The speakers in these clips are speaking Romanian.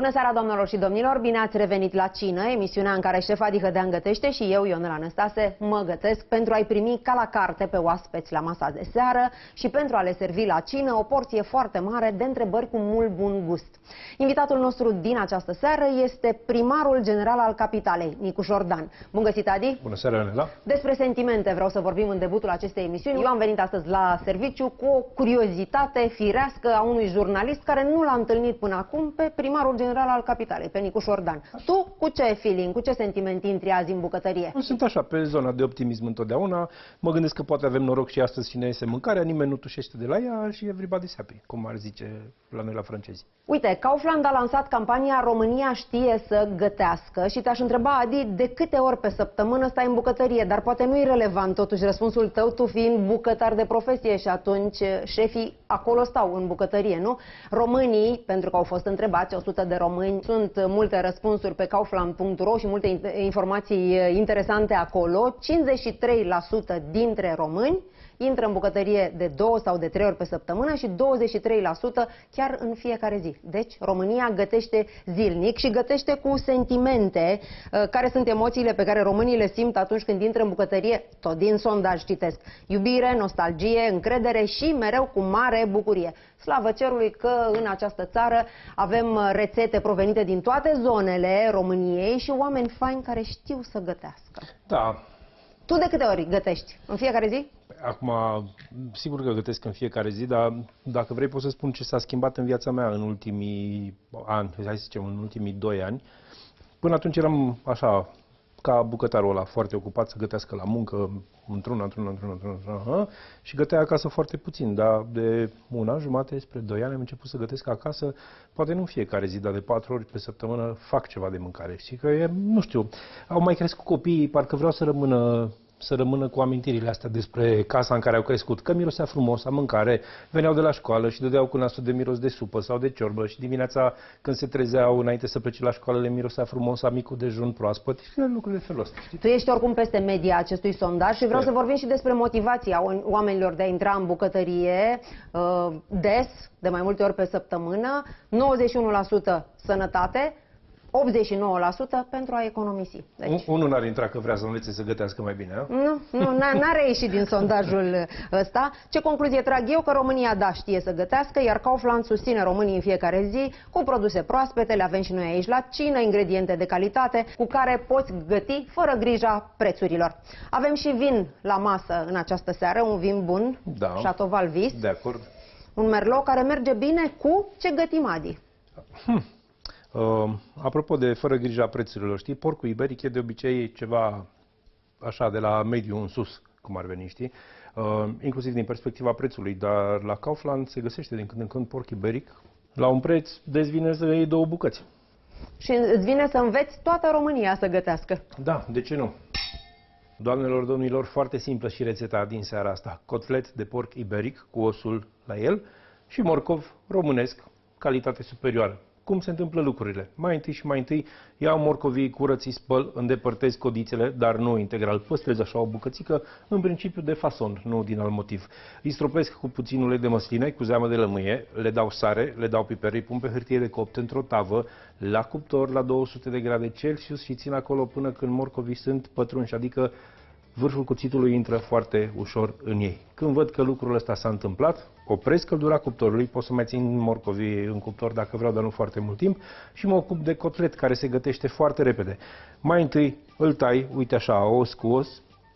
Bună seara, doamnelor și domnilor! Bine ați revenit la Cină, emisiunea în care șef Adi Hădean gătește și eu, Ionela Năstase, mă gătesc pentru a-i primi ca la carte pe oaspeți la masa de seară și pentru a le servi la cină o porție foarte mare de întrebări cu mult bun gust. Invitatul nostru din această seară este primarul general al capitalei, Nicușor Dan. Bun găsit, Adi! Bună seara, Ionela! Despre sentimente vreau să vorbim în debutul acestei emisiuni. Eu am venit astăzi la serviciu cu o curiozitate firească a unui jurnalist care nu l-a întâlnit până acum pe primarul general al capitalei, pe Nicușor Dan. Tu cu ce feeling, cu ce sentiment intri azi în bucătărie? Eu sunt așa, pe zona de optimism întotdeauna. Mă gândesc că poate avem noroc și astăzi și ne iese mâncarea, nimeni nu tușește de la ea și everybody's happy, cum ar zice la noi la francezi. Uite, Kaufland a lansat campania România știe să gătească și te-aș întreba, Adi, de câte ori pe săptămână stai în bucătărie, dar poate nu-i relevant totuși răspunsul tău, tu fiind bucătar de profesie și atunci șefii acolo stau în bucătărie, nu? Românii, pentru că au fost întrebați, 100 de români, sunt multe răspunsuri pe kaufland.ro și multe informații interesante acolo. 53% dintre români intră în bucătărie de 2 sau de 3 ori pe săptămână și 23% chiar în fiecare zi. Deci România gătește zilnic și gătește cu sentimente. Care sunt emoțiile pe care românii le simt atunci când intră în bucătărie? Tot din sondaj citesc. Iubire, nostalgie, încredere și mereu cu mare bucurie. Slavă cerului că în această țară avem rețete provenite din toate zonele României și oameni faini care știu să gătească. Da. Tu de câte ori gătești? În fiecare zi? Acum, sigur că gătesc în fiecare zi, dar dacă vrei pot să spun ce s-a schimbat în viața mea în ultimii ani, hai să zicem în ultimii 2 ani. Până atunci eram așa, ca bucătarul ăla, foarte ocupat să gătească la muncă, într-una, și gătea acasă foarte puțin, dar de 1 an jumate spre 2 ani am început să gătesc acasă, poate nu fiecare zi, dar de 4 ori pe săptămână fac ceva de mâncare. Știi că e, nu știu, au mai crescut copiii, parcă vreau să rămână... cu amintirile astea despre casa în care au crescut, că mirosea frumos la mâncare, veneau de la școală și dădeau cu nasul de miros de supă sau de ciorbă și dimineața când se trezeau înainte să plece la școală le mirosea frumos a micul dejun proaspăt și lucruri de felul ăsta. Știi? Tu ești oricum peste media acestui sondaj și vreau să vorbim și despre motivația oamenilor de a intra în bucătărie des, de mai multe ori pe săptămână, 91% sănătate, 89% pentru a economisi. Deci... Unul n-ar intra că vrea să învețe să gătească mai bine, a? Nu, n-a reieșit din sondajul ăsta. Ce concluzie trag eu? Că România, da, știe să gătească, iar Kaufland susține românii în fiecare zi cu produse proaspete, le avem și noi aici la cină, ingrediente de calitate cu care poți găti fără grija prețurilor. Avem și vin la masă în această seară, un vin bun, da, Chateau Val Vist, de acord. Un merlot care merge bine cu ce gătim, Adi? Apropo de fără grija prețurilor, știi, porcul iberic e de obicei ceva așa de la mediu în sus, cum ar veni, știi, inclusiv din perspectiva prețului, dar la Kaufland se găsește din când în când porc iberic la un preț dezvine să iei 2 bucăți. Și îți vine să înveți toată România să gătească. Da, de ce nu? Doamnelor, domnilor, foarte simplă și rețeta din seara asta. Cotlet de porc iberic cu osul la el și morcov românesc, calitate superioară. Cum se întâmplă lucrurile? Mai întâi iau morcovii, curății, spăl, îndepărtez codițele, dar nu integral. Păstrez așa o bucățică, în principiu de fason, nu din alt motiv. Îi stropesc cu puțin ulei de măsline, cu zeamă de lămâie, le dau sare, le dau piper, îi pun pe hârtie de copt într-o tavă, la cuptor, la 200 de grade Celsius și țin acolo până când morcovii sunt pătrunși, adică vârful cuțitului intră foarte ușor în ei. Când văd că lucrul ăsta s-a întâmplat, opresc căldura cuptorului, pot să mai țin morcovii în cuptor dacă vreau, dar nu foarte mult timp, și mă ocup de cotlet care se gătește foarte repede. Mai întâi îl tai, uite așa, os cu os,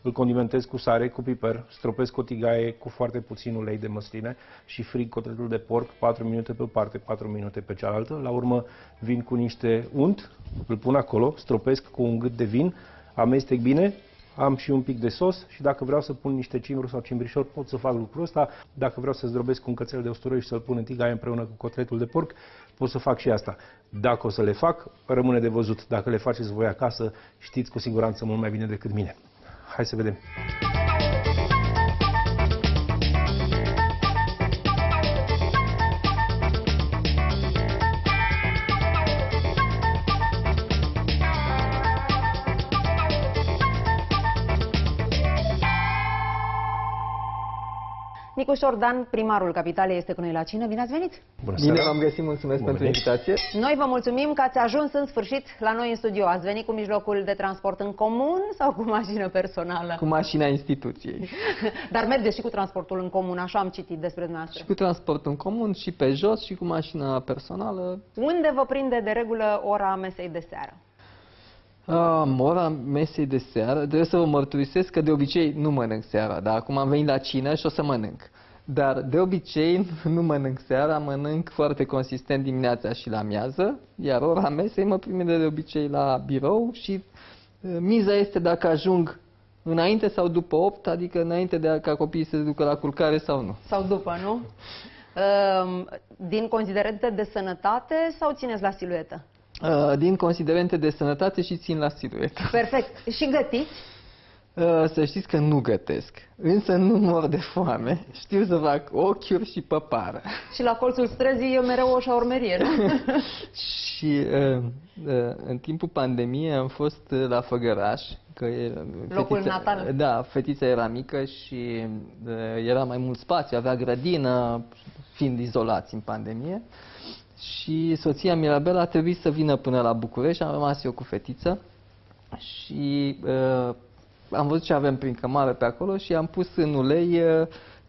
îl condimentez cu sare, cu piper, stropesc o tigaie cu foarte puțin ulei de măsline și frig cotletul de porc 4 minute pe o parte, 4 minute pe cealaltă. La urmă vin cu niște unt, îl pun acolo, stropesc cu un gât de vin, amestec bine. Am și un pic de sos și dacă vreau să pun niște cimbru sau cimbrișor pot să fac lucrul ăsta. Dacă vreau să zdrobesc un cățel de usturoi și să-l pun în tigaie împreună cu cotletul de porc, pot să fac și asta. Dacă o să le fac, rămâne de văzut. Dacă le faceți voi acasă, știți cu siguranță mult mai bine decât mine. Hai să vedem! Nicușor Dan, primarul Capitalei, este cu noi la cină. Bine ați venit! Bună seara! Bine v-am găsit, mulțumesc pentru invitație! Noi vă mulțumim că ați ajuns în sfârșit la noi în studio. Ați venit cu mijlocul de transport în comun sau cu mașină personală? Cu mașina instituției. Dar mergeți și cu transportul în comun, așa am citit despre dumneavoastră. Și cu transportul în comun, și pe jos, și cu mașina personală. Unde vă prinde de regulă ora mesei de seară? Ora mesei de seară, trebuie să vă mărturisesc că de obicei nu mănânc seara, dar acum am venit la cină și o să mănânc. Dar de obicei nu mănânc seara, mănânc foarte consistent dimineața și la amiază, iar ora mesei mă prinde de obicei la birou și miza este dacă ajung înainte sau după 8, adică înainte de ca copiii să se ducă la culcare sau nu. Sau după, nu? Din considerente de sănătate sau țineți la siluetă? Din considerente de sănătate și țin la siluetă. Perfect. Și gătiți? Să știți că nu gătesc, însă nu mor de foame. Știu să fac ochiuri și păpară. Și la colțul străzii e mereu o șaurmerie. Și în timpul pandemiei am fost la Făgăraș. Că era, locul fetița, natal. Da, fetița era mică și era mai mult spațiu, avea grădină, fiind izolați în pandemie. Și soția Mirabela a trebuit să vină până la București, am rămas eu cu fetiță și am văzut ce avem prin cămară pe acolo și am pus în ulei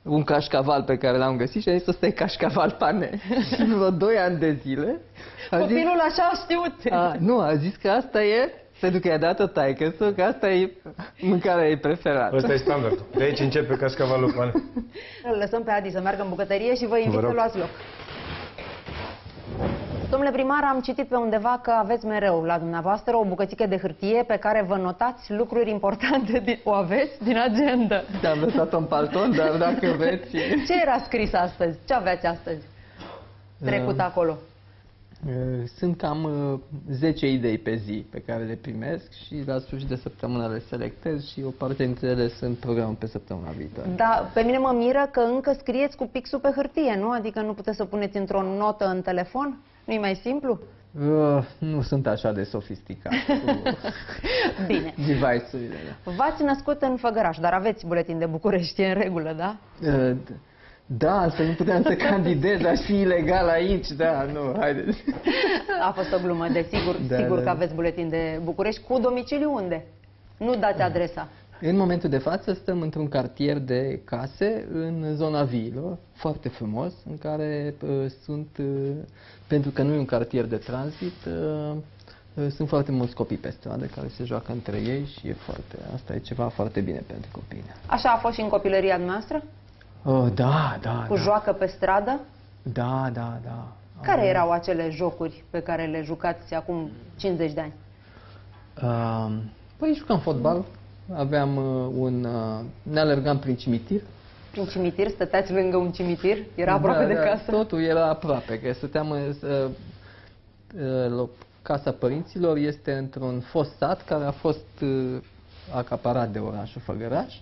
un cașcaval pe care l-am găsit și a zis ăsta e cașcaval pane. Și vreo 2 ani de zile copilul zis, așa a știut. Nu, a zis că asta e, pentru că i-a dat-o taică-să, că asta e mâncarea ei preferată. Asta e standardul. De aici începe cașcavalul pane. Îl lăsăm pe Adi să meargă în bucătărie și vă invit să luați loc. Domnule primar, am citit pe undeva că aveți mereu la dumneavoastră o bucățică de hârtie pe care vă notați lucruri importante, o aveți din agenda. Da, am lăsat-o în palton, dar dacă veți... Ce era scris astăzi? Ce aveți astăzi? Trecut acolo. Sunt cam 10 idei pe zi pe care le primesc și la sfârșit de săptămână le selectez și o parte dintre ele sunt programul pe săptămâna viitoare. Da, pe mine mă miră că încă scrieți cu pixul pe hârtie, nu? Adică nu puteți să puneți într-o notă în telefon? Nu-i mai simplu? Nu sunt așa de sofisticat cu bine. Device-urile. Da. V-ați născut în Făgăraș, dar aveți buletin de București, e în regulă, da? Da, asta nu puteam să candidez, dar și ilegal aici, da, nu, haideți. A fost o glumă, desigur, da, sigur da. Că aveți buletin de București. Cu domiciliu unde? Nu dați adresa. În momentul de față stăm într-un cartier de case în zona viilor, foarte frumos, în care pentru că nu e un cartier de tranzit, sunt foarte mulți copii pe stradă care se joacă între ei și e foarte, asta e ceva foarte bine pentru copii. Așa a fost și în copilăria noastră? Da, da. Cu joacă pe stradă? Da, da, da. Care erau acele jocuri pe care le jucați acum 50 de ani? Păi jucam fotbal. Aveam ne alergam prin cimitir. Prin cimitir? Stăteați lângă un cimitir? Era aproape de casă? Totul era aproape, că stăteam în casa părinților, este într-un fost sat care a fost acaparat de orașul Făgăraș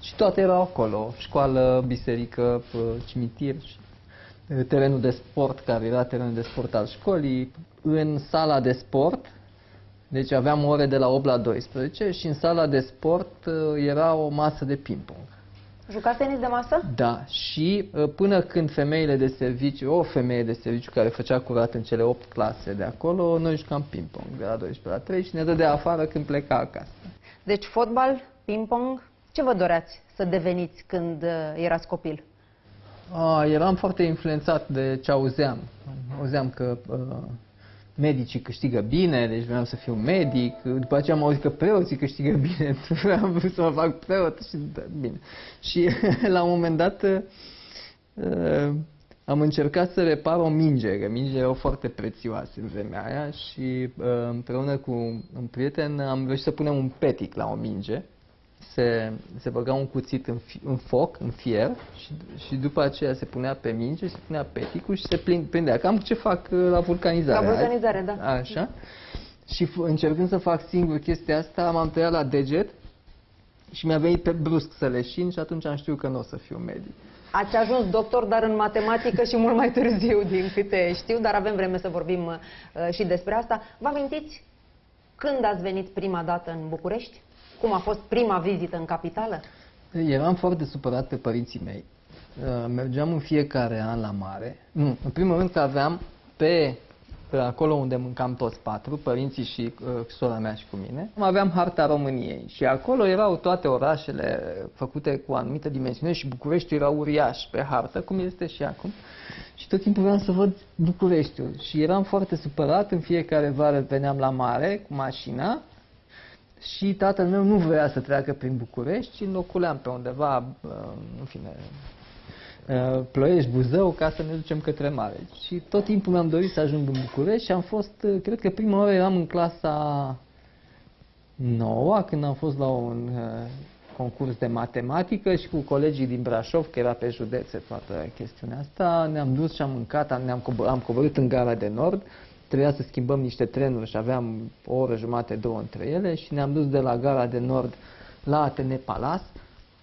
și toate erau acolo, școală, biserică, cimitir, terenul de sport care era terenul de sport al școlii, în sala de sport. Deci aveam ore de la 8 la 12 și în sala de sport era o masă de ping-pong. Jucați tenis de masă? Da. Și până când femeile de serviciu, o femeie de serviciu care făcea curat în cele 8 clase de acolo, noi jucam ping-pong de la 12 la 3 și ne dădea afară când pleca acasă. Deci fotbal, ping-pong, ce vă doreați să deveniți când erați copil? Eram foarte influențat de ce auzeam. Auzeam că... medicii câștigă bine, deci vreau să fiu medic, după aceea am auzit că preoții câștigă bine, am vrut să mă fac preot și bine. Și la un moment dat am încercat să repar o minge, că mingile erau foarte prețioase în vremea aia și împreună cu un prieten am reușit să punem un petic la o minge, se băga un cuțit în foc, în fier și după aceea se punea pe minge, se punea peticul și se prindea. Cam ce fac la vulcanizare. La vulcanizare, da. Așa. Și încercând să fac singur chestia asta, m-am tăiat la deget și mi-a venit pe brusc să leșin și atunci am știut că nu o să fiu medic. Ați ajuns doctor, dar în matematică și mult mai târziu, din câte știu, dar avem vreme să vorbim și despre asta. Vă amintiți când ați venit prima dată în București? Cum a fost prima vizită în capitală? Eram foarte supărat pe părinții mei. Mergeam în fiecare an la mare. Nu, în primul rând că aveam pe acolo unde mâncam toți patru, părinții și sora mea și cu mine, aveam harta României și acolo erau toate orașele făcute cu anumite dimensiuni și Bucureștiul era uriaș pe hartă, cum este și acum. Și tot timpul vreau să văd Bucureștiul și eram foarte supărat, în fiecare vară veneam la mare cu mașina și tatăl meu nu vrea să treacă prin București și înloculeam pe undeva, în fine, Ploiești, Buzău, ca să ne ducem către mare. Și tot timpul mi-am dorit să ajung în București și am fost, cred că prima oară eram în clasa 9, când am fost la un concurs de matematică și cu colegii din Brașov, că era pe județe toată chestiunea asta, ne-am dus și am mâncat, am coborât în Gara de Nord, trebuia să schimbăm niște trenuri și aveam o oră jumate, două între ele și ne-am dus de la Gara de Nord la Atene Palace,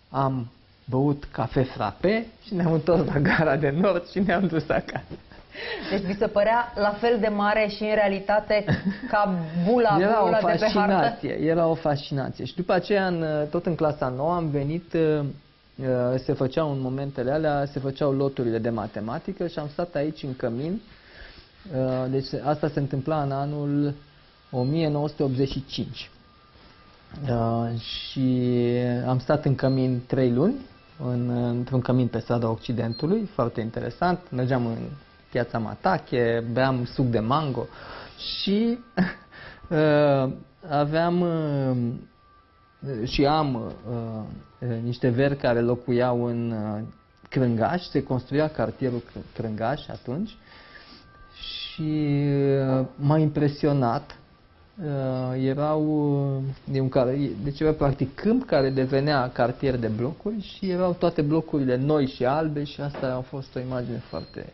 am băut cafe frappe și ne-am întors la Gara de Nord și ne-am dus acasă. Deci vi se părea la fel de mare și în realitate ca bula de pe hartă? Era o fascinație. Și după aceea, tot în clasa 9, am venit, se făceau în momentele alea, se făceau loturile de matematică și am stat aici în cămin. Deci asta se întâmpla în anul 1985. Și am stat în cămin 3 luni, într-un cămin pe strada Occidentului, foarte interesant. Mergeam în Piața Matache, beam suc de mango și aveam și am niște veri care locuiau în Crângaș, se construia cartierul Crângaș atunci și m-a impresionat. Deci era practic câmp care devenea cartier de blocuri și erau toate blocurile noi și albe și asta a fost o imagine foarte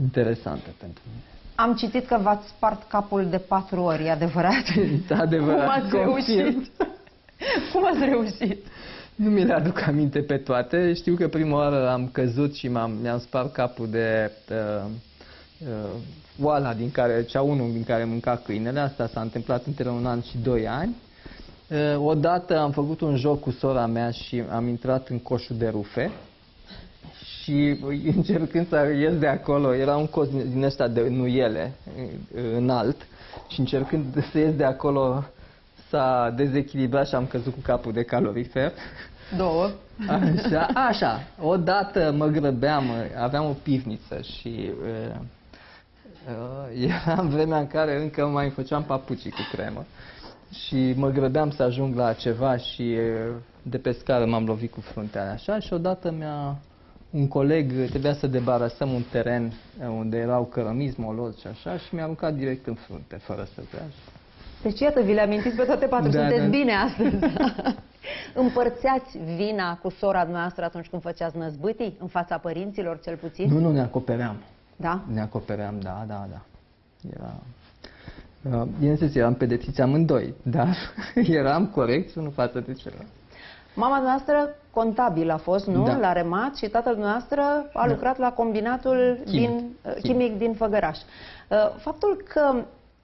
interesantă pentru mine. Am citit că v-ați spart capul de 4 ori, e adevărat? Adevărat. Cum ați reușit? Cum ați reușit? Nu mi le aduc aminte pe toate. Știu că prima oară am căzut și mi-am spart capul de... oala din care, cea unul din care mânca câinele, asta s-a întâmplat între 1 an și 2 ani. Odată am făcut un joc cu sora mea și am intrat în coșul de rufe și încercând să ies de acolo, era un coș din ăsta de nuiele înalt și încercând să ies de acolo s-a dezechilibrat și am căzut cu capul de calorifer. 2. Așa, odată mă grăbeam, aveam o pivniță și... era vremea în care încă mai făceam papucii cu cremă și mă grăbeam să ajung la ceva și de pe scară m-am lovit cu fruntea așa și odată un coleg, trebuia să debarasăm un teren unde erau cărămizi, molozi și așa și mi-a aruncat direct în frunte, fără să vrea. Deci iată, vi le amintiți pe toate 4, da, sunteți bine astăzi. Împărțeați vina cu sora noastră atunci când făceați năzbâtii? În fața părinților cel puțin? Nu, ne acopeream. Da? Ne acopeream, da. Bineînțeles, eram pedepsiți amândoi, dar eram corecți unul față de celălalt. Mama noastră contabil a fost, nu? Da. La remat și tatăl noastră a lucrat la combinatul chimic din Făgăraș. Faptul că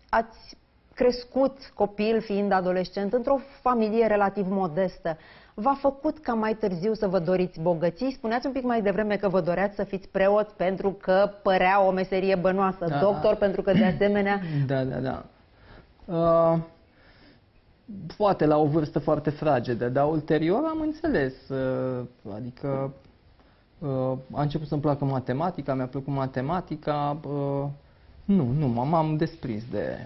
ați crescut copil fiind adolescent într-o familie relativ modestă, v-a făcut ca mai târziu să vă doriți bogății? Spuneați un pic mai devreme că vă doreați să fiți preot pentru că părea o meserie bănoasă, da, doctor pentru că de asemenea... Da. Poate la o vârstă foarte fragedă, dar ulterior am înțeles. A început să-mi placă matematica, mi-a plăcut matematica. Nu, m-am desprins de...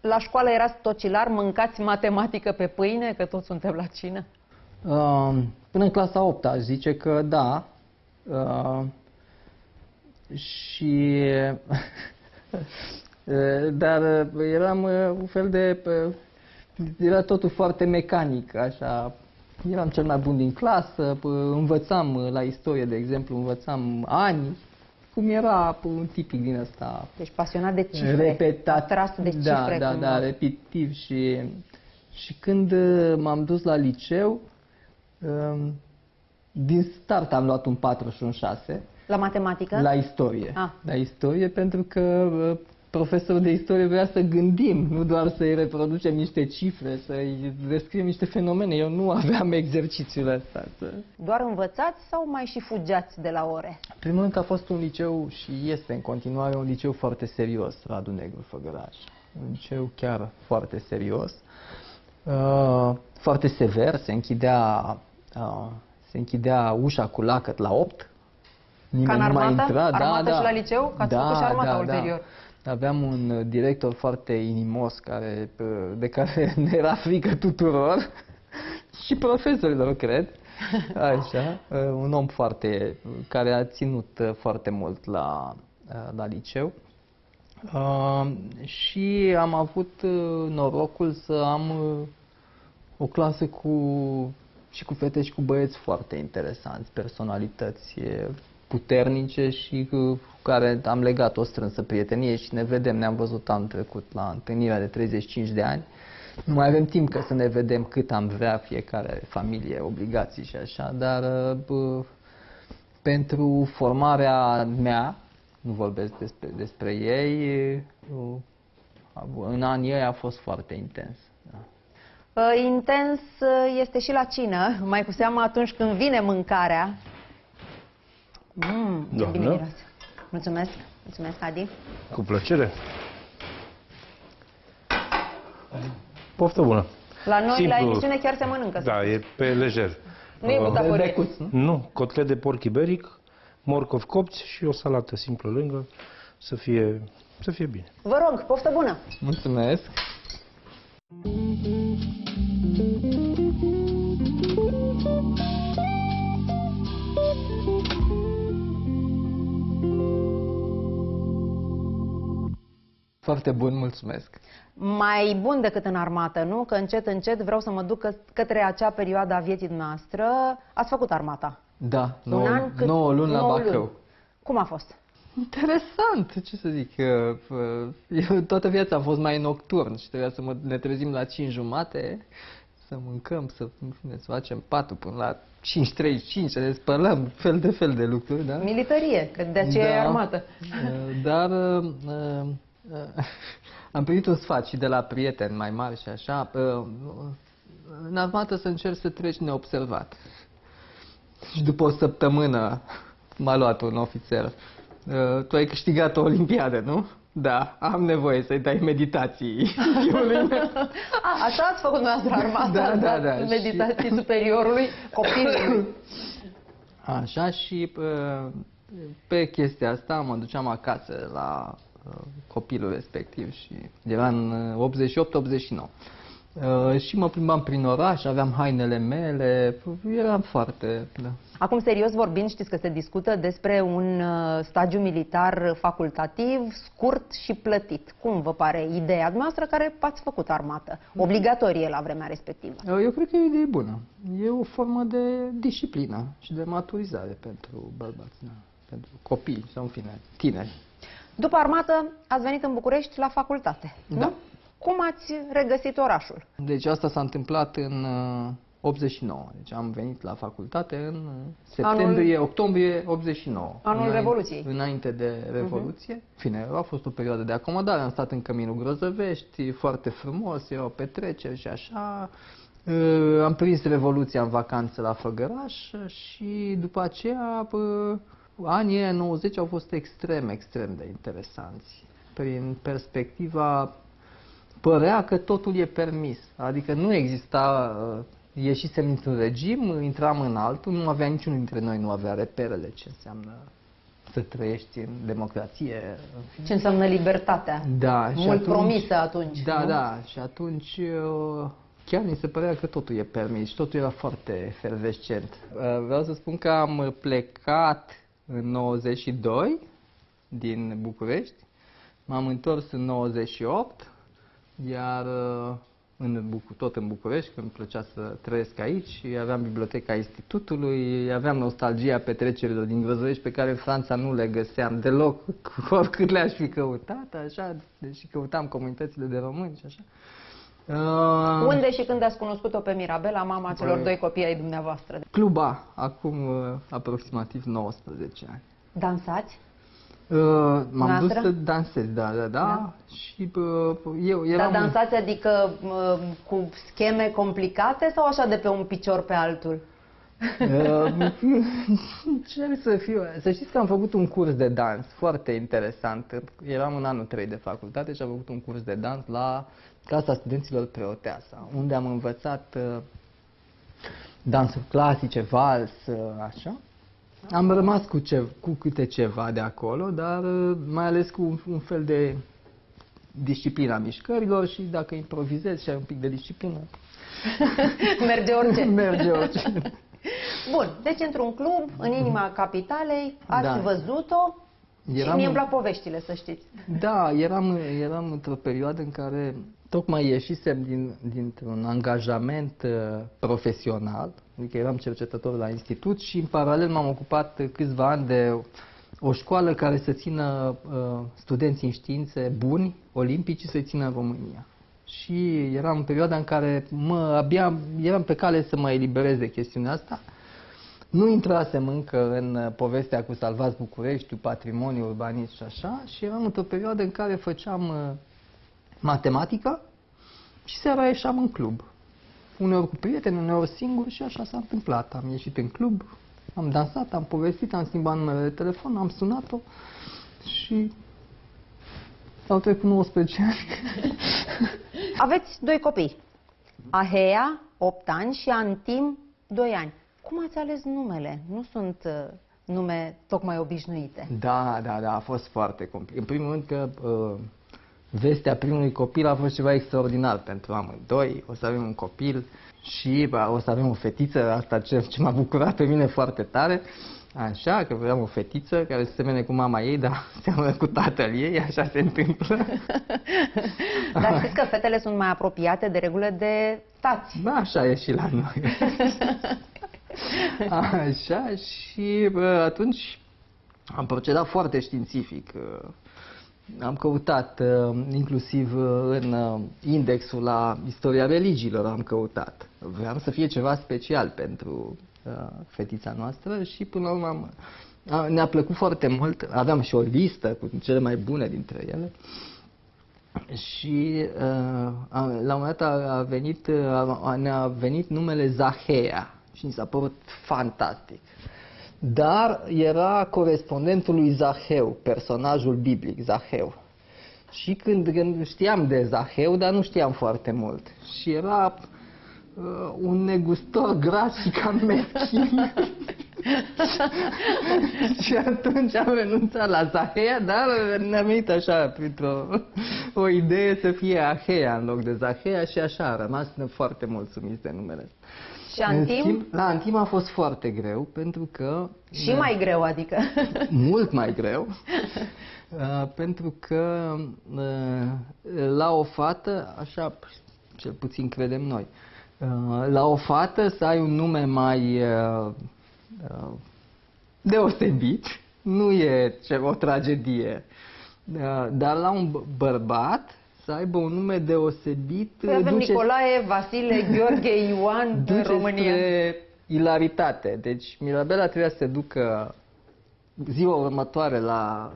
La școală erați tocilar, mâncați matematică pe pâine, că toți suntem la cină? Până în clasa 8 aș zice că da. Și... dar eram un fel de... Era totul foarte mecanic, așa. Eram cel mai bun din clasă, învățam la istorie, de exemplu, învățam ani. Cum era un tipic din ăsta. Deci pasionat de cifre, repetat, atras de cifre. Da, repetitiv. Și când m-am dus la liceu, din start am luat un 4 și un 6. La matematică? La istorie. La istorie, pentru că profesor de istorie vrea să gândim, nu doar să-i reproducem niște cifre, să-i descriem niște fenomene. Eu nu aveam exercițiul ăsta. Doar învățați sau mai și fugeați de la ore? Primul rând că a fost un liceu și este în continuare un liceu foarte serios, Radu Negru, Făgăraș. Un liceu chiar foarte serios, foarte sever, se închidea ușa cu lacăt la 8. Nimeni nu mai intra. Armata și la liceu? Că ați făcut și armata ulterior. Aveam un director foarte inimos de care ne era frică tuturor și profesorilor, cred. Așa, un om foarte, care a ținut foarte mult la liceu. Și am avut norocul să am o clasă cu fete și cu băieți foarte interesanți, personalități puternice și cu care am legat o strânsă prietenie și ne vedem, ne-am văzut anul trecut la întâlnirea de 35 de ani. Nu mai avem timp ca să ne vedem cât am vrea, fiecare familie, obligații și așa, dar pentru formarea mea, nu vorbesc despre ei, în anii ei a fost foarte intens. Da. Intens este și la cină, mai cu seamă atunci când vine mâncarea. Da, bine miroase. Mulțumesc, mulțumesc, Adi. Cu plăcere. Poftă bună. La noi, simplu, la emisiune, chiar se mănâncă. Da, e pe lejer. Nu e butaporie. Nu, cotlet de porc iberic, morcovi copți și o salată simplă lângă, să fie bine. Vă rog, poftă bună. Mulțumesc. Foarte bun, mulțumesc. Mai bun decât în armată, nu? Că încet, încet vreau să mă duc către acea perioadă a vieții noastre. Ați făcut armata. Da, 9 luni la Bacău. Cum a fost? Interesant, ce să zic. Eu toată viața am fost mai nocturn și trebuia să ne trezim la 5:30, să mâncăm, să ne facem patul până la 5:35, să ne spălăm, fel de fel de lucruri. Da? Militarie, că de aceea e armată. Dar... am primit un sfat și de la prieteni mai mari și așa, în armată să încerci să treci neobservat. Și după o săptămână m-a luat un ofițer. Tu ai câștigat o olimpiadă, nu? Da, am nevoie să-i dai meditații. Așa ați făcut noastră armată, da, meditații și... superiorului, copilului. Așa și pe chestia asta mă duceam acasă la... copilul respectiv și era în 88-89 și mă plimbam prin oraș, aveam hainele mele, eram foarte... Da. Acum, serios vorbind, știți că se discută despre un stagiu militar facultativ, scurt și plătit. Cum vă pare ideea noastră care ați făcut armată? Obligatorie la vremea respectivă. Eu cred că e o idee bună. E o formă de disciplină și de maturizare pentru bărbați, da, pentru copii sau, în fine, tineri. După armată, ați venit în București la facultate, nu? Da. Cum ați regăsit orașul? Deci asta s-a întâmplat în 89. Deci am venit la facultate în septembrie, octombrie 89. Anul Revoluției. Înainte de Revoluție. Fine, a fost o perioadă de acomodare. Am stat în Căminul Grozăvești, foarte frumos, erau petreceri și așa. Am prins Revoluția în vacanță la Făgăraș și după aceea... Anii 90 au fost extrem de interesanți. Prin perspectiva, părea că totul e permis. Adică nu exista, ieșisem într-un regim, intram în altul, nu avea niciunul dintre noi, nu avea reperele ce înseamnă să trăiești în democrație. Ce înseamnă libertatea. Da, mult promisă atunci. Da, nu? Da. Și atunci... Chiar mi se părea că totul e permis și totul era foarte efervescent. Vreau să spun că am plecat în 92 din București, m-am întors în 98, iar tot în București, când îmi plăcea să trăiesc aici, aveam biblioteca Institutului, aveam nostalgia petrecerilor din Văzărești pe care în Franța nu le găseam deloc, oricât le-aș fi căutat, așa, deși căutam comunitățile de români și așa. Unde și când ați cunoscut-o pe Mirabela, mama celor doi copii ai dumneavoastră? Cluba, acum aproximativ 19 ani. Dansați? M-am dus să dansez, da. Și eu eram... Dar dansați, adică cu scheme complicate sau așa de pe un picior pe altul? Ce să fiu? Să știți că am făcut un curs de dans foarte interesant. Eram în anul 3 de facultate și am făcut un curs de dans la Casa Studenților Preoteasa, unde am învățat dansuri clasice, vals, așa. Am rămas cu câte ceva de acolo, dar mai ales cu un fel de disciplina mișcărilor și dacă improvizezi și ai un pic de disciplină... Merge orice. Merge orice. Bun, deci într-un club, în inima capitalei, ați văzut-o și mie îmi plac poveștile, să știți. Da, eram într-o perioadă în care tocmai ieșisem dintr-un angajament profesional, adică eram cercetător la institut și în paralel m-am ocupat câțiva ani de o școală care să țină studenții în științe buni, olimpici, și să-i țină în România. Și eram în perioada în care abia eram pe cale să mă eliberez de chestiunea asta. Nu intrasem încă în povestea cu Salvați Bucureștiul, patrimoniul urbanist și așa, și eram într-o perioadă în care făceam matematică și seara ieșeam în club. Uneori cu prieteni, uneori singur și așa s-a întâmplat. Am ieșit în club, am dansat, am povestit, am schimbat numele de telefon, am sunat-o și... s-au trecut 19 ani. Aveți doi copii. Aheia, 8 ani, și Antim, 2 ani. Cum ați ales numele? Nu sunt nume tocmai obișnuite. Da, a fost foarte complicat. În primul rând că vestea primului copil a fost ceva extraordinar pentru amândoi. O să avem un copil și o să avem o fetiță, asta ce m-a bucurat pe mine foarte tare. Așa, că vreau o fetiță care se semene cu mama ei, dar seamănă cu tatăl ei, așa se întâmplă. Dar știți că fetele sunt mai apropiate de regulă de tați. Ba, așa e și la noi. Așa, și atunci am procedat foarte științific. Am căutat, inclusiv în indexul la istoria religiilor, am căutat. Vreau să fie ceva special pentru... fetița noastră și până la urmă ne-a plăcut foarte mult. Aveam și o listă cu cele mai bune dintre ele și la un moment dat ne-a venit numele Zaheia și mi s-a părut fantastic. Dar era corespondentul lui Zaheu, personajul biblic, Zaheu. Și când știam de Zaheu, dar nu știam foarte mult. Și era... un negustor gras și cam meschin. Și atunci am renunțat la Zaheia, dar ne-am venit așa printr-o idee să fie Aheia în loc de Zaheia și așa a rămas foarte mulțumit de numele. Și Antim? La Antim a fost foarte greu pentru că... Și mai greu, adică? Mult mai greu. Pentru că la o fată, așa cel puțin credem noi, la o fată să ai un nume mai deosebit, nu e o tragedie, dar la un bărbat să aibă un nume deosebit... Avem Nicolae, Vasile, Gheorghe, Ioan în România. Ilaritate. Deci Mirabela trebuia să se ducă ziua următoare la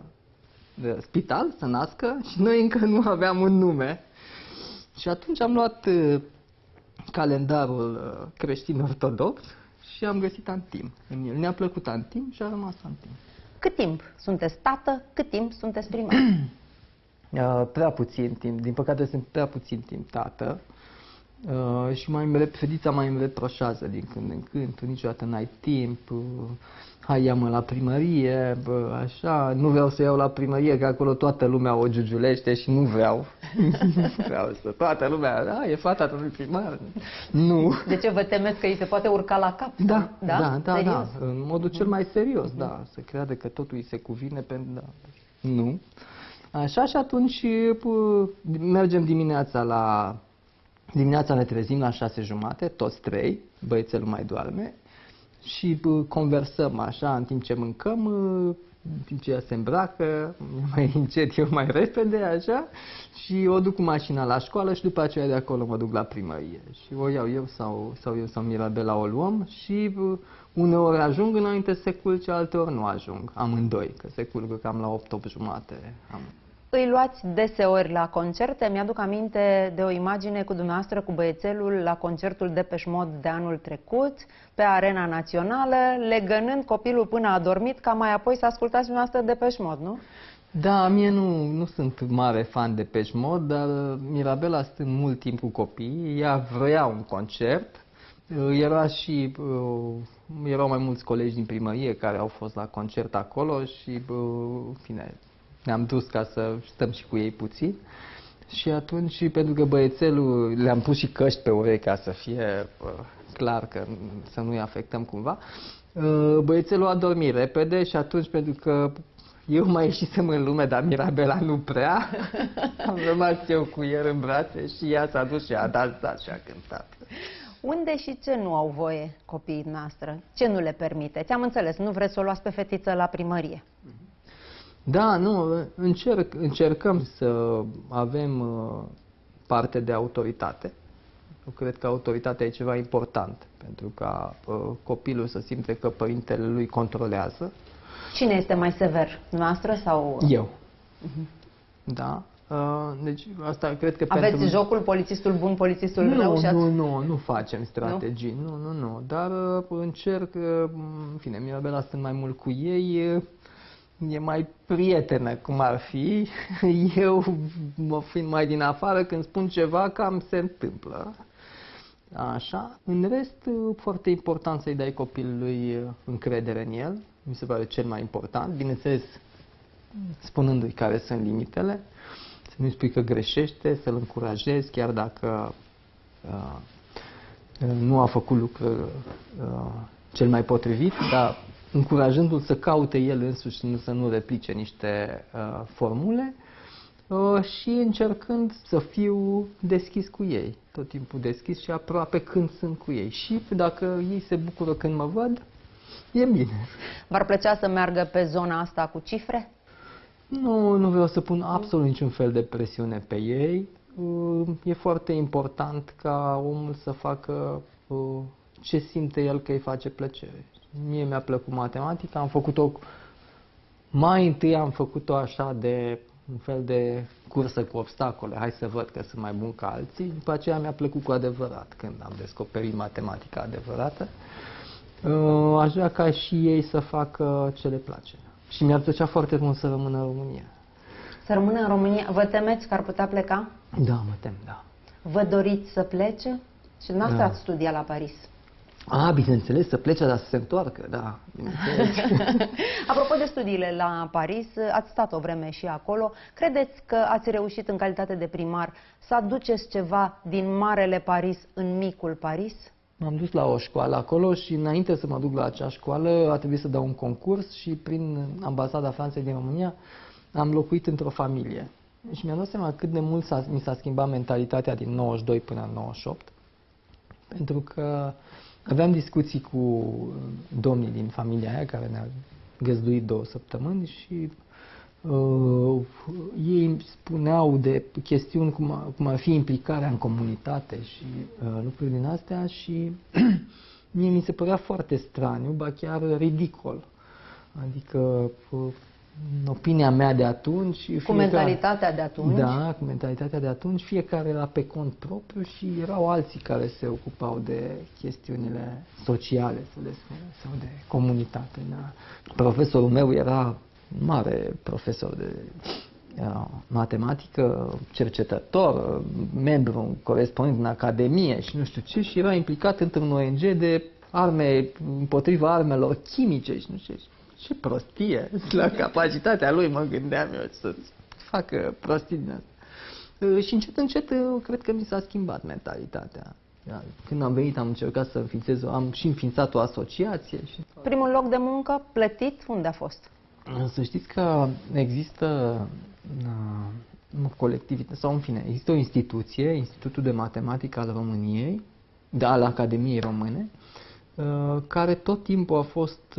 spital, să nască și noi încă nu aveam un nume. Și atunci am luat... calendarul creștin-ortodox și am găsit Antim în el. Ne-a plăcut Antim și a rămas Antim. Cât timp sunteți tată? Cât timp sunteți primar? Prea puțin timp. Din păcate sunt prea puțin timp tată. Și fetița mai îmi reproșează din când în când. Tu niciodată n-ai timp. Hai, ia-mă la primărie. Așa. Nu vreau să iau la primărie, că acolo toată lumea o giugiulește și nu vreau. Vreau să... Toată lumea... Da, e fata lui primar. Nu. De ce vă temeți că îi se poate urca la cap? Da. În modul cel mai serios, da. Să creadă că totul îi se cuvine pentru... Da. Nu. Așa, și atunci mergem dimineața la... Dimineața ne trezim la 6:30, toți trei, băiețelul mai doarme și conversăm așa în timp ce mâncăm, în timp ce ea se îmbracă, mai încet, eu mai repede, așa, și o duc cu mașina la școală și după aceea de acolo mă duc la primărie. Și o iau eu sau Mirabela o luăm și uneori ajung înainte să se culce, alteori nu ajung, amândoi, că se culcă cam la 8-8:30. Îi luați deseori la concerte? Mi-aduc aminte de o imagine cu dumneavoastră cu băiețelul la concertul Depeche Mode de anul trecut, pe Arena Națională, legănând copilul până a adormit, ca mai apoi să ascultați dumneavoastră Depeche Mode, nu? Da, mie nu sunt mare fan de Depeche Mode, dar Mirabela stând mult timp cu copiii, ea vrea un concert. Erau mai mulți colegi din primărie care au fost la concert acolo și, în fine, ne-am dus ca să stăm și cu ei puțin și atunci, pentru că băiețelul, le-am pus și căști pe urechi ca să fie clar, că să nu-i afectăm cumva, băiețelul a dormit repede și atunci, pentru că eu mai ieșisem în lume, dar Mirabela nu prea, am rămas eu cu el în brațe și ea s-a dus și a dansat și a cântat. Unde și ce nu au voie copiii noastre? Ce nu le permiteți? Am înțeles, nu vreți să o luați pe fetiță la primărie. Da, nu, încercăm să avem parte de autoritate. Eu cred că autoritatea e ceva important, pentru ca copilul să simte că părintele lui controlează. Cine este mai sever? Noastră sau... Eu. Da. Deci asta cred că... Aveți pentru... jocul polițistul bun, polițistul rău și ați... Nu facem strategii, nu. Dar încerc, în fine, Mirabela sunt mai mult cu ei... E mai prietenă, cum ar fi. Eu, fiind mai din afară, când spun ceva, cam se întâmplă. Așa. În rest, foarte important să-i dai copilului încredere în el. Mi se pare cel mai important. Bineînțeles, spunându-i care sunt limitele, să nu-i spui că greșește, să-l încurajezi, chiar dacă nu a făcut lucrul cel mai potrivit, dar... încurajându-l să caute el însuși, să nu replice niște formule și încercând să fiu deschis cu ei, tot timpul deschis și aproape când sunt cu ei. Și dacă ei se bucură când mă văd, e bine. V-ar plăcea să meargă pe zona asta cu cifre? Nu vreau să pun absolut niciun fel de presiune pe ei. E foarte important ca omul să facă ce simte el că îi face plăcere. Mie mi-a plăcut matematica, am făcut-o, mai întâi am făcut-o așa de un fel de cursă cu obstacole, hai să văd că sunt mai bun ca alții, după aceea mi-a plăcut cu adevărat când am descoperit matematica adevărată, aș vrea ca și ei să facă ce le place și mi-ar plăcea foarte mult să rămână în România. Să rămână în România? Vă temeți că ar putea pleca? Da, mă tem, da. Vă doriți să plece? Și dumneavoastră ați studiat la Paris. A, bineînțeles, să plece, dar să se întoarcă, da, bineînțeles. Apropo de studiile la Paris, ați stat o vreme și acolo. Credeți că ați reușit în calitate de primar să aduceți ceva din Marele Paris în micul Paris? M-am dus la o școală acolo și înainte să mă duc la acea școală a trebuit să dau un concurs și prin Ambasada Franței din România am locuit într-o familie. Și mi-am dat seama cât de mult mi s-a schimbat mentalitatea din 92 până în 98, pentru că aveam discuții cu domnii din familia aia care ne-au găzduit 2 săptămâni și ei îmi spuneau de chestiuni cum ar fi implicarea în comunitate și lucruri din astea și mie mi se părea foarte straniu, ba chiar ridicol. Adică în opinia mea de atunci... mentalitatea de atunci. Da, cu mentalitatea de atunci, fiecare era pe cont propriu și erau alții care se ocupau de chestiunile sociale, să le spun, sau de comunitate. Da. Profesorul meu era mare profesor de matematică, cercetător, membru corespondent în Academie și nu știu ce, și era implicat într-un ONG de arme, împotriva armelor chimice și nu știu ce. Ce prostie! La capacitatea lui mă gândeam eu să facă prostii din asta. Și încet, încet, cred că mi s-a schimbat mentalitatea. Când am venit, am încercat să înființez, am și înființat o asociație. Și... Primul loc de muncă plătit, unde a fost? Să știți că există o colectivitate, sau în fine, există o instituție, Institutul de Matematică al României, al Academiei Române, care tot timpul a fost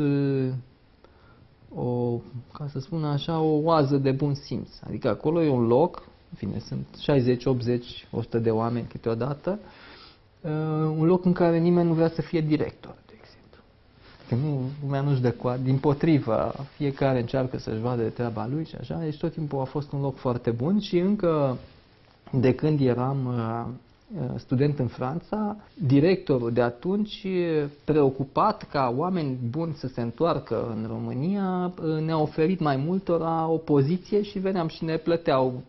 o, ca să spun așa, o oază de bun simț. Adică acolo e un loc, în fine, sunt 60, 80, 100 de oameni câteodată, un loc în care nimeni nu vrea să fie director, de exemplu. Că nu, lumea nu-și dă coadă, dimpotrivă, fiecare încearcă să-și vadă de treaba lui și așa, deci tot timpul a fost un loc foarte bun și încă de când eram student în Franța, directorul de atunci, preocupat ca oameni buni să se întoarcă în România, ne-a oferit mai multora o poziție și veneam și ne plăteau.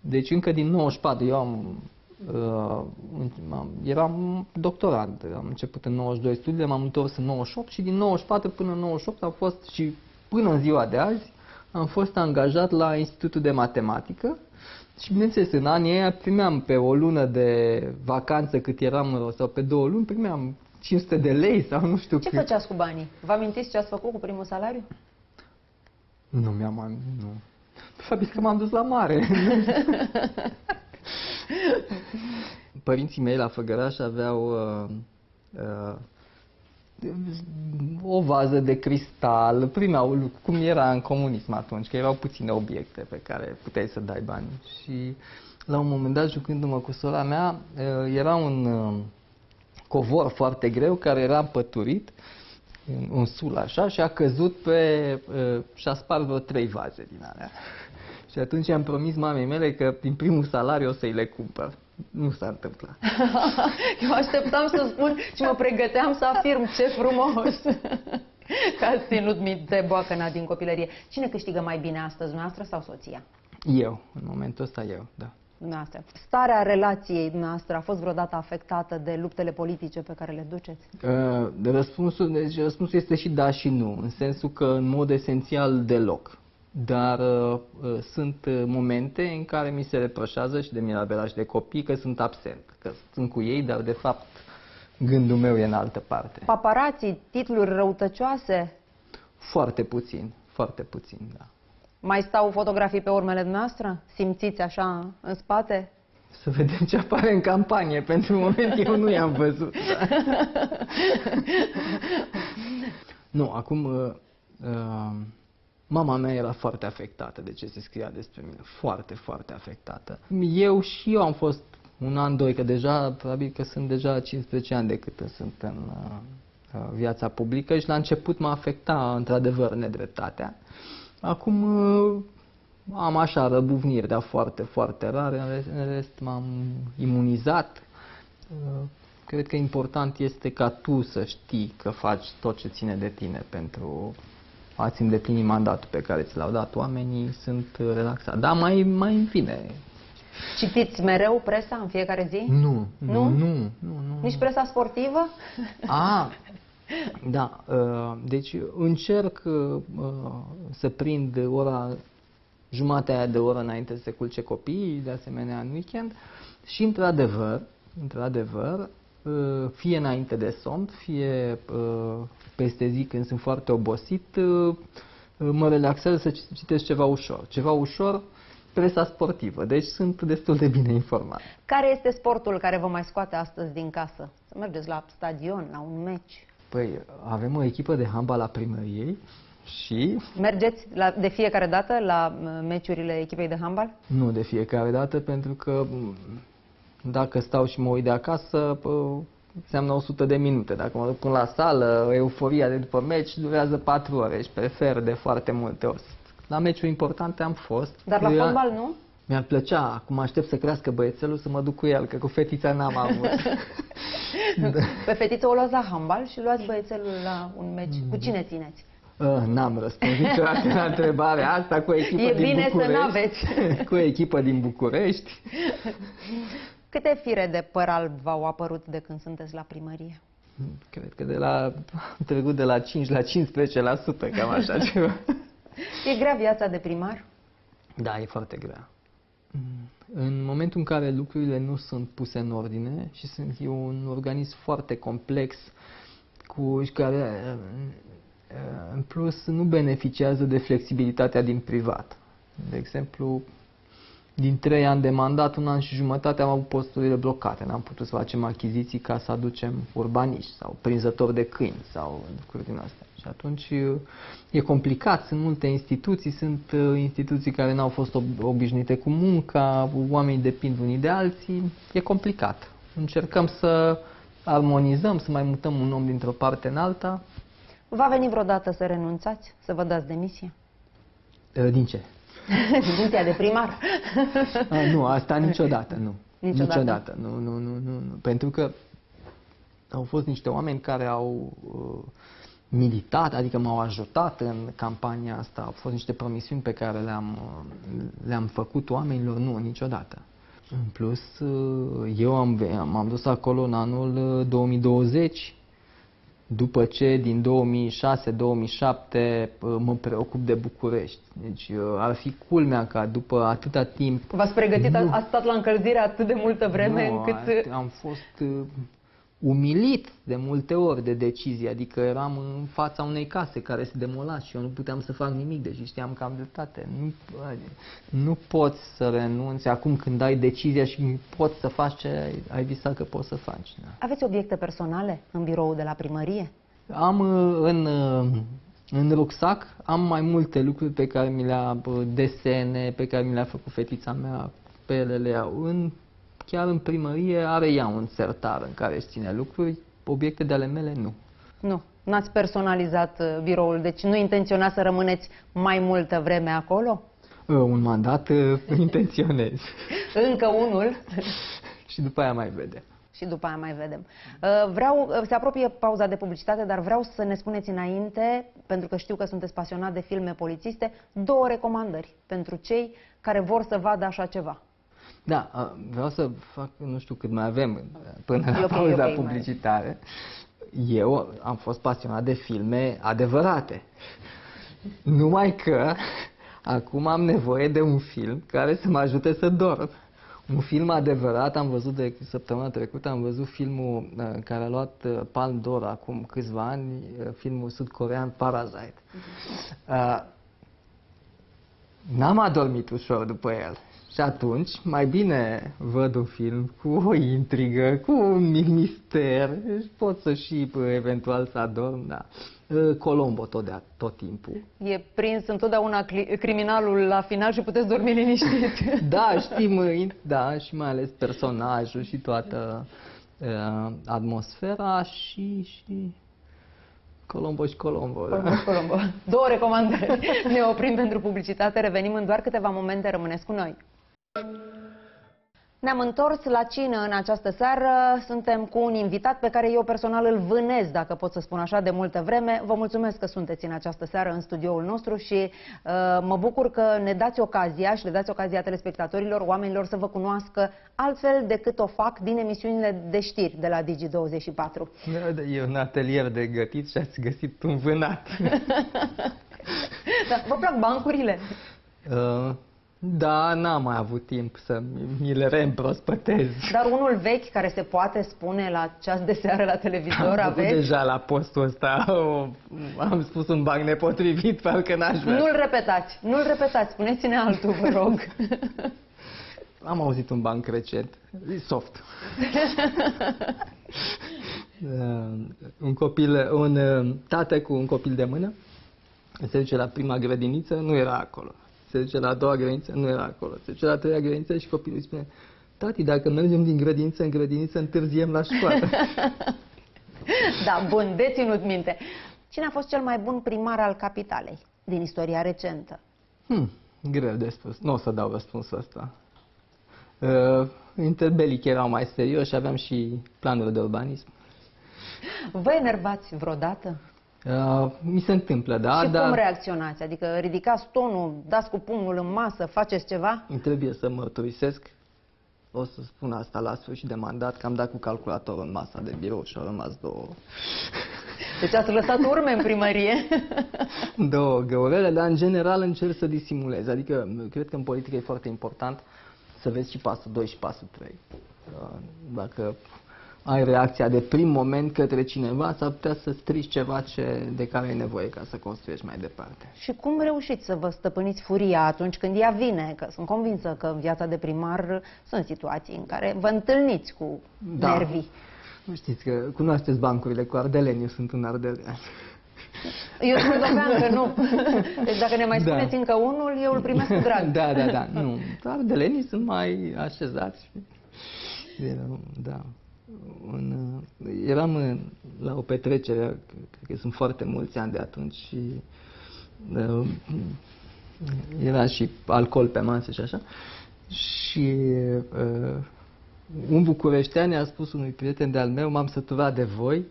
Deci încă din 94, eu eram doctorant, am început în 92 studiile, m-am întors în 98 și din 94 până în 98 am fost și până în ziua de azi am fost angajat la Institutul de Matematică. Și bineînțeles, în anii aia primeam pe o lună de vacanță cât eram, sau pe 2 luni, primeam 500 de lei sau nu știu cât. Ce făceați cu banii? Vă amintiți ce ați făcut cu primul salariu? Nu mi-am amintit, nu. Probabil că m-am dus la mare. Părinții mei la Făgăraș aveau o vază de cristal, primeau, cum era în comunism atunci, că erau puține obiecte pe care puteai să dai bani. Și la un moment dat, jucându-mă cu sora mea, era un covor foarte greu care era împăturit, un sul așa, și a căzut pe... și-a spart vreo 3 vaze din alea. Și atunci am promis mamei mele că din primul salariu o să-i le cumpăr. Nu s-a întâmplat. Eu așteptam să spun și mă pregăteam să afirm ce frumos că ați ținut minte boacăna din copilărie. Cine câștigă mai bine astăzi, noastră sau soția? Eu, în momentul ăsta eu, da. Noastră. Starea relației noastre a fost vreodată afectată de luptele politice pe care le duceți? Răspunsul este și da și nu, în sensul că în mod esențial deloc. Dar sunt momente în care mi se reproșează și de Mirabela și de copii că sunt absent, că sunt cu ei, dar de fapt gândul meu e în altă parte. Paparații, titluri răutăcioase? Foarte puțin, foarte puțin, da. Mai stau fotografii pe urmele noastre? Simțiți așa în spate? Să vedem ce apare în campanie, pentru moment eu nu i-am văzut. Nu, acum... Mama mea era foarte afectată de ce se scria despre mine. Foarte, foarte afectată. Eu am fost un an, doi, că deja, probabil că sunt deja 15 ani de cât sunt în viața publică și la început mă afecta, într-adevăr, nedreptatea. Acum am așa răbufniri, dar foarte, foarte rare. În rest m-am imunizat. Cred că important este ca tu să știi că faci tot ce ține de tine pentru... ați îndeplinit mandatul pe care ți l-au dat oamenii, sunt relaxat. Dar mai în fine. Citiți mereu presa în fiecare zi? Nu. Nu? Nu. Nici presa sportivă? A, da. Deci încerc să prind jumatea de oră înainte să se culce copiii, de asemenea în weekend. Și într-adevăr, fie înainte de somn, fie peste zi când sunt foarte obosit, mă relaxează să citesc ceva ușor. Ceva ușor, presa sportivă. Deci sunt destul de bine informat. Care este sportul care vă mai scoate astăzi din casă? Să mergeți la stadion, la un meci? Păi, avem o echipă de handbal la primărie și... Mergeți de fiecare dată la meciurile echipei de handbal? Nu de fiecare dată, pentru că... Dacă stau și mă uit de acasă, înseamnă 100 de minute. Dacă mă duc până la sală, euforia de după meci durează 4 ore și prefer de foarte multe ori. La meciuri importante am fost. Dar la fotbal nu? Mi-ar plăcea. Acum aștept să crească băiețelul să mă duc cu el, că cu fetița n-am avut. Pe fetiță o luați la handbal și luați băiețelul la un meci. Cu cine țineți? N-am răspuns niciodată la întrebarea asta, cu echipă din București. E bine să n-aveți. Cu echipă din București. Câte fire de păr alb v-au apărut de când sunteți la primărie? Cred că am trecut de la 5 la 15%, cam așa ceva. E grea viața de primar? Da, e foarte grea. În momentul în care lucrurile nu sunt puse în ordine și e un organism foarte complex și care în plus nu beneficiază de flexibilitatea din privat. De exemplu, Din 3 ani de mandat, 1 an și jumătate am avut posturile blocate. N-am putut să facem achiziții ca să aducem urbaniști sau prinzători de câini sau lucruri din astea. Și atunci e complicat, sunt multe instituții, sunt instituții care n-au fost obișnuite cu munca, oamenii depind unii de alții, e complicat. Încercăm să armonizăm, să mai mutăm un om dintr-o parte în alta. Va veni vreodată să renunțați, să vă dați demisia? Din ce? Funcția de primar? Nu, asta niciodată, nu. Niciodată? Niciodată, nu, nu, nu, nu, nu. Pentru că au fost niște oameni care au militat, adică m-au ajutat în campania asta. Au fost niște promisiuni pe care le-am făcut oamenilor, nu, niciodată. În plus, eu m-am dus acolo în anul 2020, după ce din 2006-2007 mă preocup de București. Deci ar fi culmea ca după atâta timp... V-ați pregătit, nu, ați stat la încălzire atât de multă vreme, nu, încât... am fost umilit de multe ori de decizii, adică eram în fața unei case care se demola și eu nu puteam să fac nimic, deci știam că am dreptate. Nu poți să renunți acum când ai decizia și poți să faci ce ai visat că poți să faci. Da. Aveți obiecte personale în biroul de la primărie? Am în rucsac, am mai multe lucruri pe care mi le-a desene, pe care mi le-a făcut fetița mea, pe ele le iau. Chiar în primărie are ea un sertar în care își ține lucruri, obiecte de ale mele nu. Nu, n-ați personalizat biroul, deci nu intenționați să rămâneți mai multă vreme acolo? Un mandat intenționez. Încă unul? Și după aia mai vedem. Și după aia mai vedem. Se apropie pauza de publicitate, dar vreau să ne spuneți înainte, pentru că știu că sunteți pasionat de filme polițiste, 2 recomandări pentru cei care vor să vadă așa ceva. Da, vreau să fac, nu știu cât mai avem până la pauza publicitară. Eu am fost pasionat de filme adevărate. Numai că acum am nevoie de un film care să mă ajute să dorm. Un film adevărat, am văzut de săptămâna trecută, am văzut filmul care a luat Palme d'Or acum câțiva ani, filmul sud-corean Parazite. N-am adormit ușor după el. Și atunci, mai bine văd un film cu o intrigă, cu un mic mister, și pot să și eventual să adorm, da. Colombo tot timpul. E prins întotdeauna criminalul la final și puteți dormi liniștit. Da, știm, da, și mai ales personajul și toată atmosfera și... Colombo și Colombo. Colombo și Colombo. 2 recomandări. Ne oprim pentru publicitate, revenim în doar câteva momente, rămâneți cu noi. Ne-am întors la cină în această seară. Suntem cu un invitat pe care eu personal îl vânez, dacă pot să spun așa, de multă vreme. Vă mulțumesc că sunteți în această seară în studioul nostru și mă bucur că ne dați ocazia și le dați ocazia telespectatorilor, oamenilor să vă cunoască altfel decât o fac din emisiunile de știri de la Digi24. E un atelier de gătit și ați găsit un vânat. Da, vă plac bancurile? Da, n-am mai avut timp să mi le reîmprospătez. Dar unul vechi care se poate spune la ceas de seară la televizor, aveți? Deja la postul ăsta am spus un banc nepotrivit, parcă n-aș vrea. Nu-l repetați, nu-l repetați, spuneți-ne altul, vă rog. Am auzit un banc recent, soft. Un tată cu un copil de mână se duce la prima grădiniță, nu era acolo. Se duce la a doua grădiniță, nu era acolo. Se duce la a treia grădiniță și copilul îi spune: tati, dacă mergem din grădiniță în grădiniță, întârziem la școală. Da, bun, de ținut minte. Cine a fost cel mai bun primar al capitalei din istoria recentă? Greu de spus. Nu o să dau răspunsul ăsta. Interbelic erau mai serioși și aveam și planuri de urbanism. Vă enervați vreodată? Mi se întâmplă, da. Și cum reacționați? Adică ridicați tonul, dați cu pumnul în masă, faceți ceva? Îmi trebuie să mărturisesc. O să spun asta la sfârșit de mandat, că am dat cu calculatorul în masa de birou și au rămas 2. Deci ați lăsat urme în primărie? 2 găurele, dar în general încerc să disimulez. Adică cred că în politică e foarte important să vezi și pasul 2 și pasul 3. Dacă ai reacția de prim moment către cineva, s-ar putea să strici ceva de care ai nevoie ca să construiești mai departe. Și cum reușiți să vă stăpâniți furia atunci când ea vine? Că sunt convinsă că în viața de primar sunt situații în care vă întâlniți cu nervii. Nu știți că cunoașteți bancurile cu ardeleni, eu sunt un ardelean. Eu credeam că nu. Deci dacă ne mai spuneți încă unul, eu îl primesc cu drag. Da. Nu. Ardelenii sunt mai așezați. Eram la o petrecere, cred că sunt foarte mulți ani de atunci și era și alcool pe masă și așa. Și un bucureștean i-a spus unui prieten de-al meu: m-am săturat de voi,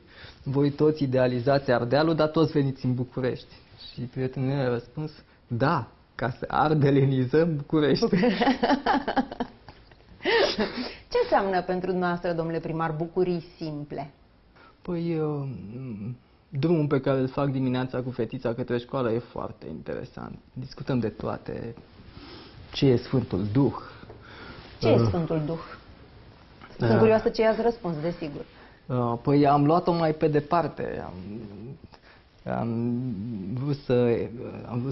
voi toți idealizați Ardealul, dar toți veniți în București. Și prietenul meu a răspuns: da, ca să ardelenizăm București. Ce înseamnă pentru dumneavoastră, domnule primar, bucurii simple? Păi, drumul pe care îl fac dimineața cu fetița către școală e foarte interesant. Discutăm de toate. Ce e Sfântul Duh? Ce e Sfântul Duh? Sunt curioasă ce i-ați răspuns, desigur. Păi am luat-o mai pe departe. Am vrut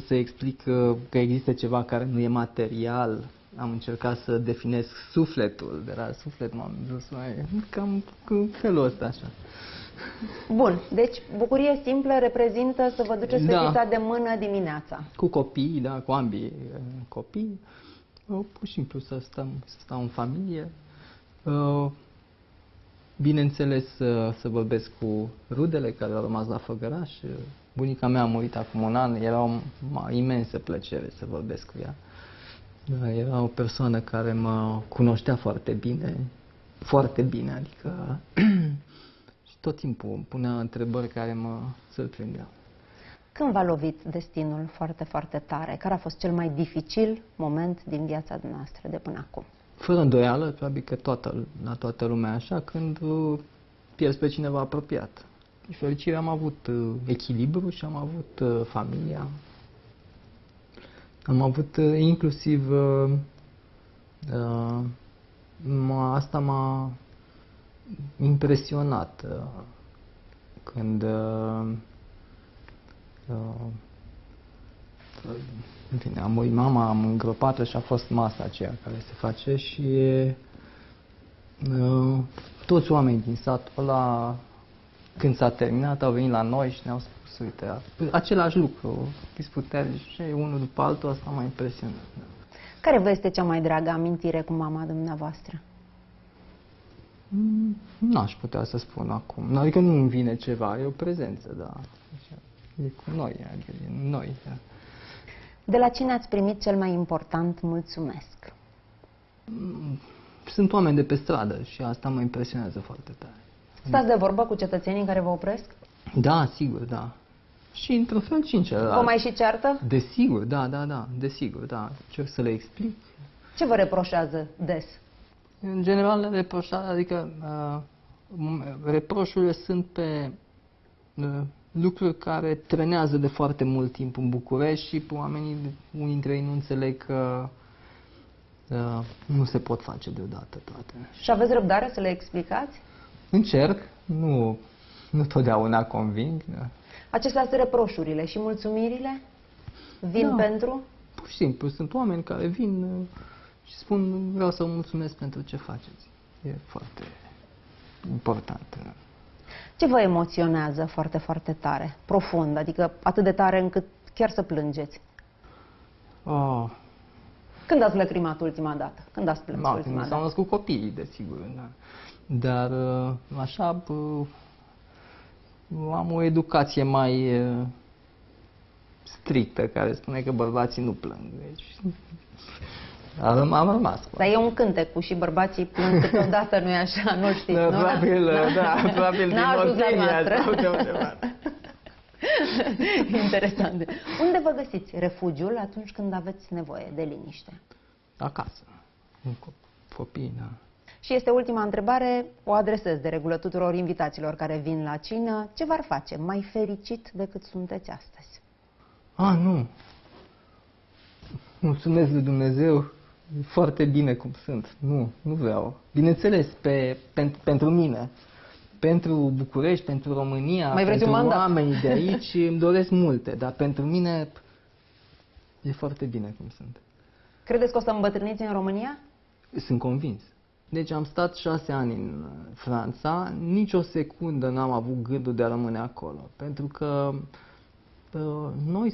să explic că există ceva care nu e material. Am încercat să definesc sufletul. De la suflet m-am dus mai cam în felul ăsta așa. Bun, deci bucurie simplă reprezintă să vă duceți fetița de mână dimineața. Cu copiii, da, cu ambii copii. Pur și simplu să stau în familie. Bineînțeles, să vorbesc cu rudele care au rămas la Făgăraș. Bunica mea a murit acum un an, era o imensă plăcere să vorbesc cu ea. Era o persoană care mă cunoștea foarte bine, adică și tot timpul îmi punea întrebări care mă surprindeau. Când v-a lovit destinul foarte, foarte tare? Care a fost cel mai dificil moment din viața noastră de până acum? Fără îndoială, probabil că la toată lumea așa, când pierzi pe cineva apropiat. Din fericire am avut echilibru și am avut familia. Am avut inclusiv, asta m-a impresionat când a murit mama, am îngropat-o și a fost masa aceea care se face și toți oamenii din satul ăla, când s-a terminat, au venit la noi și ne-au spus: uite, același lucru, disputări și unul după altul, asta m-a impresionat. Care vă este cea mai dragă amintire cu mama dumneavoastră? N-aș putea să spun acum, adică nu-mi vine ceva, e o prezență, dar e cu noi, adică e în noi. Da. De la cine ați primit cel mai important mulțumesc? Sunt oameni de pe stradă și asta mă impresionează foarte tare. Stați de vorbă cu cetățenii care vă opresc? Da, sigur, da. Și într-un fel și în celălalt. Vă mai și ceartă? Desigur, da, desigur, da. Ce să le explic? Ce vă reproșează des? În general, reproșurile sunt pe lucruri care trenează de foarte mult timp în București și oamenii, unii dintre ei, nu înțeleg că nu se pot face deodată toate. Și aveți răbdare să le explicați? Încerc, nu totdeauna conving. Da. Acestea sunt reproșurile și mulțumirile? Vin pentru? Pur și simplu, sunt oameni care vin și spun: vreau să vă mulțumesc pentru ce faceți. E foarte important. Ce vă emoționează foarte, foarte tare, profund, adică atât de tare încât chiar să plângeți? Când ați lacrimat ultima dată? Când ați plâns ultima dată? S-au născut copiii, desigur. Da. Dar așa am o educație mai strictă care spune că bărbații nu plâng. Deci, am rămas. Dar e un cântec cu "și bărbații plâng câteodată", nu-i așa? Nu știți, nu? Probabil din opinia. Interesant. Unde vă găsiți refugiul atunci când aveți nevoie de liniște? Acasă. Copii, da. Și este ultima întrebare, o adresez de regulă tuturor invitaților care vin la cină. Ce v-ar face mai fericit decât sunteți astăzi? Mulțumesc lui Dumnezeu foarte bine cum sunt. Nu vreau. Bineînțeles, pentru mine, pentru București, pentru România, pentru oamenii de aici, îmi doresc multe, dar pentru mine e foarte bine cum sunt. Credeți că o să îmbătrâniți în România? Sunt convins. Deci am stat 6 ani în Franța, nici o secundă n-am avut gândul de a rămâne acolo, pentru că noi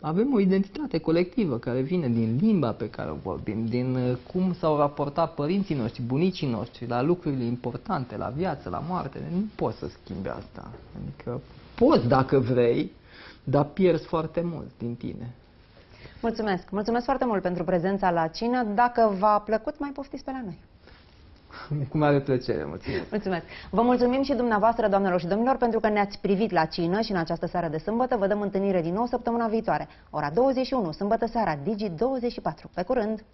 avem o identitate colectivă care vine din limba pe care o vorbim, din cum s-au raportat părinții noștri, bunicii noștri, la lucrurile importante, la viață, la moarte. Nu poți să schimbi asta. Adică poți dacă vrei, dar pierzi foarte mult din tine. Mulțumesc! Mulțumesc foarte mult pentru prezența la cină. Dacă v-a plăcut, mai poftiți pe la noi. Cu mare plăcere, mulțumesc! Mulțumesc! Vă mulțumim și dumneavoastră, doamnelor și domnilor, pentru că ne-ați privit la cină și în această seară de sâmbătă. Vă dăm întâlnire din nou săptămâna viitoare, ora 21, sâmbătă seara, Digi24. Pe curând!